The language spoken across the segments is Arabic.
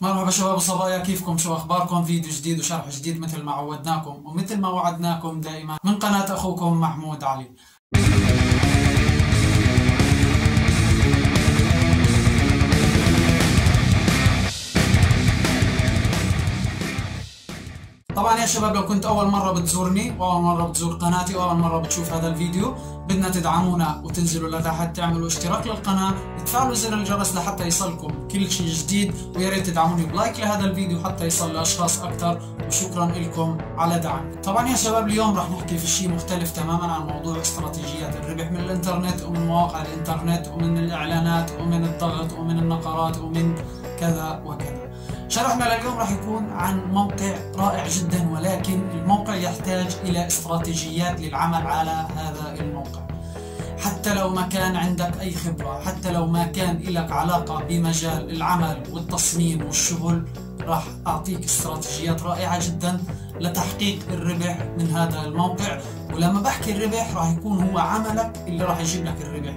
مرحبا شباب وصبايا، كيفكم؟ شو اخباركم؟ فيديو جديد وشرح جديد مثل ما عودناكم ومثل ما وعدناكم دائما من قناة اخوكم محمود علي. طبعا يا شباب، لو كنت اول مرة بتزورني واول مرة بتزور قناتي واول مرة بتشوف هذا الفيديو، بدنا تدعمونا وتنزلوا لتحت، تعملوا اشتراك للقناة، تفعلوا زر الجرس لحتى يصلكم كل شيء جديد، ويا ريت تدعموني بلايك لهذا الفيديو حتى يصل لاشخاص اكثر، وشكرا لكم على دعمكم. طبعا يا شباب، اليوم راح نحكي في شيء مختلف تماما عن موضوع استراتيجيات الربح من الانترنت ومن مواقع الانترنت ومن الاعلانات ومن الضغط ومن النقرات ومن كذا وكذا. شرحنا لليوم راح يكون عن موقع رائع جدا، ولكن الموقع يحتاج إلى استراتيجيات للعمل على هذا الموقع. حتى لو ما كان عندك أي خبرة، حتى لو ما كان لك علاقة بمجال العمل والتصميم والشغل، راح أعطيك استراتيجيات رائعة جدا لتحقيق الربح من هذا الموقع. ولما بحكي الربح راح يكون هو عملك اللي راح يجيب لك الربح.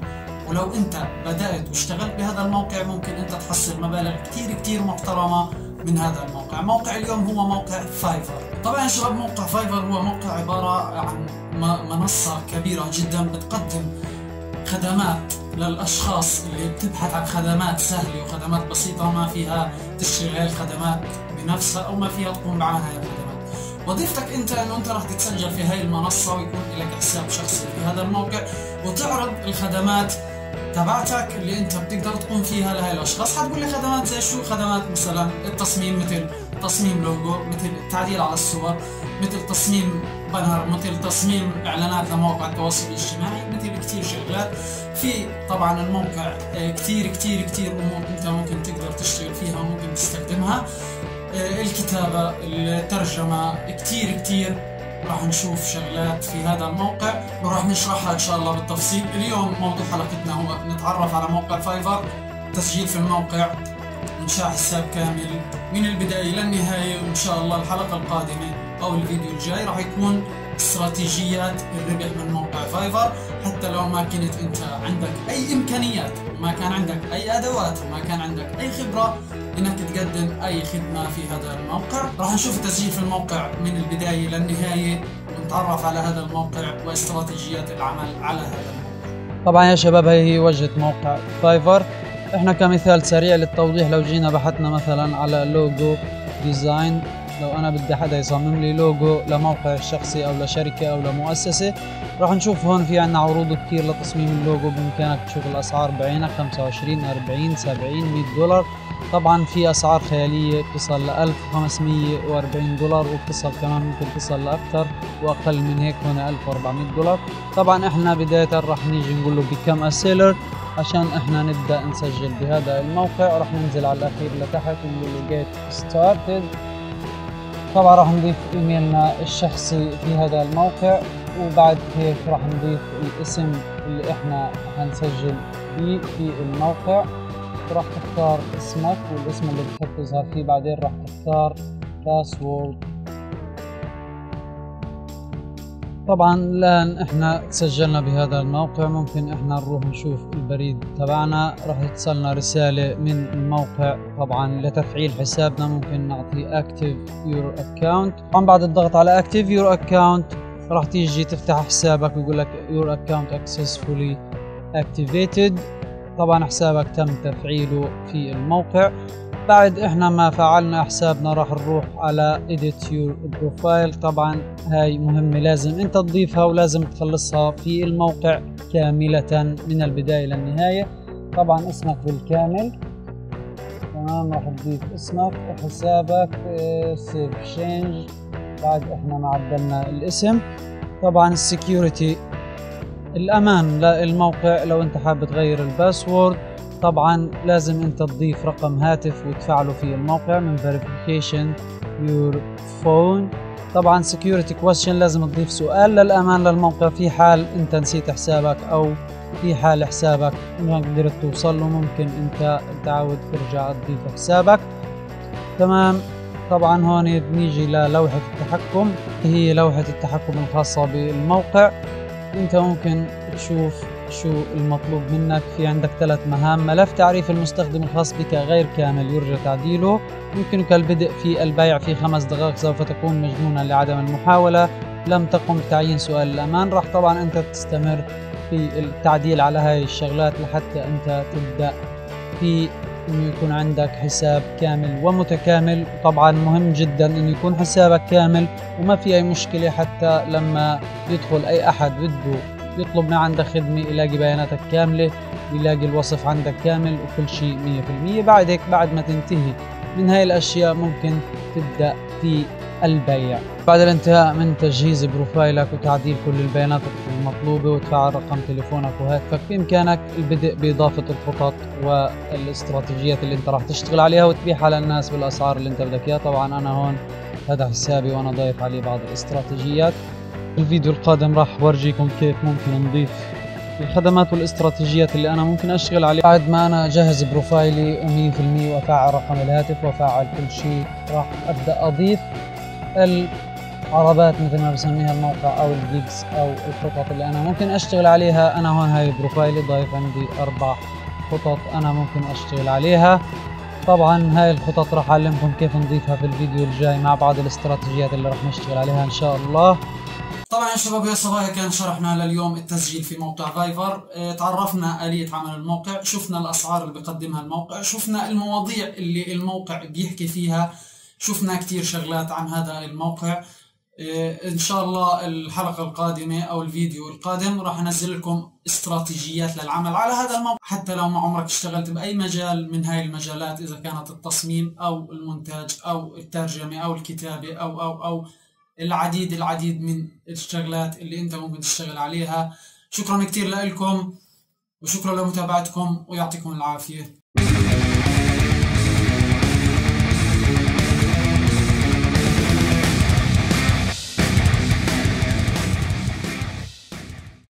ولو انت بدأت واشتغلت بهذا الموقع ممكن انت تحصل مبالغ كتير كتير محترمة من هذا الموقع. موقع اليوم هو موقع فايفر. طبعا شباب، موقع فايفر هو موقع عبارة عن منصة كبيرة جدا بتقدم خدمات للاشخاص اللي بتبحث عن خدمات سهلة وخدمات بسيطة، ما فيها تشتغل خدمات بنفسها او ما فيها تقوم بعناية الخدمات. وظيفتك انت انه انت راح تتسجل في هاي المنصة ويكون لك حساب شخصي في هذا الموقع، وتعرض الخدمات تبعتك اللي انت بتقدر تقوم فيها لهي الاشخاص. حتقول لي خدمات زي شو؟ خدمات مثلا التصميم، مثل تصميم لوجو، مثل التعديل على الصور، مثل تصميم بانر، مثل تصميم اعلانات لمواقع التواصل الاجتماعي، مثل كتير شغلات. في طبعا الموقع كتير كتير كتير امور انت ممكن تقدر تشتغل فيها وممكن تستخدمها، الكتابة، الترجمة، كتير كتير. راح نشوف شغلات في هذا الموقع وراح نشرحها ان شاء الله بالتفصيل. اليوم موضوع حلقتنا هو نتعرف على موقع فايفر، تسجيل في الموقع، انشاء حساب كامل من البداية للنهاية. وان شاء الله الحلقة القادمة او الفيديو الجاي راح يكون استراتيجيات الربح من موقع فايفر. حتى لو ما كنت انت عندك اي امكانيات وما كان عندك اي ادوات وما كان عندك اي خبرة انك تقدم اي خدمة في هذا الموقع، راح نشوف التسجيل في الموقع من البداية للنهاية ونتعرف على هذا الموقع واستراتيجيات العمل على هذا الموقع. طبعا يا شباب، هي وجهة موقع فايفر. احنا كمثال سريع للتوضيح، لو جينا بحثنا مثلا على لوجو ديزاين، لو انا بدي حدا يصمم لي لوجو لموقع شخصي او لشركة او لمؤسسة، راح نشوف هون في عنا عروض كتير لتصميم اللوجو. بامكانك تشوف الاسعار بعينك، 25 40 70 $100. طبعا في اسعار خيالية بتصل ل 1540 $، وبتصل كمان ممكن تصل لاكثر واقل من هيك، هنا 1400 $. طبعا احنا بداية راح نيجي نقول له become a seller عشان احنا نبدأ نسجل بهذا الموقع. راح ننزل على الاخير لتحت ونقول له get started. طبعا راح نضيف ايميلنا الشخصي في هذا الموقع، وبعد هيك راح نضيف الاسم اللي احنا هنسجل فيه في الموقع. راح تختار اسمك والاسم اللي بتحب تظهر فيه، بعدين راح تختار باسورد. طبعا الان احنا تسجلنا بهذا الموقع، ممكن احنا نروح نشوف البريد تبعنا. راح يتصلنا رسالة من الموقع طبعا لتفعيل حسابنا، ممكن نعطي active your account. طبعا بعد الضغط على active your account راح تيجي تفتح حسابك ويقول لك your account successfully activated. طبعا حسابك تم تفعيله في الموقع. بعد احنا ما فعلنا حسابنا راح نروح على edit your profile. طبعا هاي مهمة لازم انت تضيفها ولازم تخلصها في الموقع كاملة من البداية للنهاية. طبعا اسمك بالكامل، تمام، راح تضيف اسمك وحسابك save change. بعد احنا ما عدلنا الاسم. طبعا security، الامان للموقع، لو انت حابب تغير الباسورد طبعا لازم انت تضيف رقم هاتف وتفعله في الموقع من verification your phone. طبعا security question، لازم تضيف سؤال للامان للموقع في حال انت نسيت حسابك او في حال حسابك ما قدرت توصل له، ممكن انت تعود ترجع تضيف حسابك، تمام. طبعا هون بنيجي للوحة التحكم، هي لوحة التحكم الخاصة بالموقع. انت ممكن تشوف شو المطلوب منك. في عندك 3 مهام: ملف تعريف المستخدم الخاص بك غير كامل يرجى تعديله، يمكنك البدء في البيع في 5 دقائق، سوف تكون مجنونا لعدم المحاولة، لم تقم بتعيين سؤال الأمان. راح طبعا أنت تستمر في التعديل على هاي الشغلات لحتى أنت تبدأ في إنه يكون عندك حساب كامل ومتكامل. طبعا مهم جدا إنه يكون حسابك كامل وما في أي مشكلة، حتى لما يدخل أي أحد بده يطلب ما عندك خدمة يلاقي بياناتك كاملة، يلاقي الوصف عندك كامل وكل شيء 100%. بعد هيك بعد ما تنتهي من هاي الأشياء ممكن تبدأ في البيع. بعد الانتهاء من تجهيز بروفايلك وتعديل كل البيانات المطلوبة وتفعيل رقم تليفونك وهاتفك، بإمكانك البدء بإضافة الخطط والاستراتيجيات اللي انت راح تشتغل عليها وتبيعها للناس بالأسعار اللي انت بدك اياها. طبعا أنا هون هذا حسابي وأنا ضايف عليه بعض الاستراتيجيات. الفيديو القادم راح بورجيكم كيف ممكن نضيف الخدمات والاستراتيجيات اللي أنا ممكن أشتغل عليها. بعد ما أنا أجهز بروفايلي 100% وأفعل رقم الهاتف وأفعل كل شيء، راح أبدأ أضيف العربات مثل ما بسميها الموقع، أو الجيجز، أو الخطط اللي أنا ممكن أشتغل عليها. أنا هون هاي بروفايلي ضايف عندي 4 خطط أنا ممكن أشتغل عليها. طبعا هاي الخطط راح أعلمكم كيف نضيفها في الفيديو الجاي مع بعض الاستراتيجيات اللي راح نشتغل عليها إن شاء الله. طبعا شباب يا صبايا، كان شرحنا لليوم التسجيل في موقع فايفر، تعرفنا آلية عمل الموقع، شفنا الأسعار اللي بيقدمها الموقع، شفنا المواضيع اللي الموقع بيحكي فيها، شفنا كتير شغلات عن هذا الموقع. إن شاء الله الحلقة القادمة أو الفيديو القادم راح أنزل لكم استراتيجيات للعمل على هذا الموقع، حتى لو ما عمرك اشتغلت بأي مجال من هاي المجالات، إذا كانت التصميم أو المونتاج أو الترجمة أو الكتابة أو العديد من الشغلات اللي أنت ممكن تشتغل عليها. شكرا كتير لكم وشكرا لمتابعتكم ويعطيكم العافية.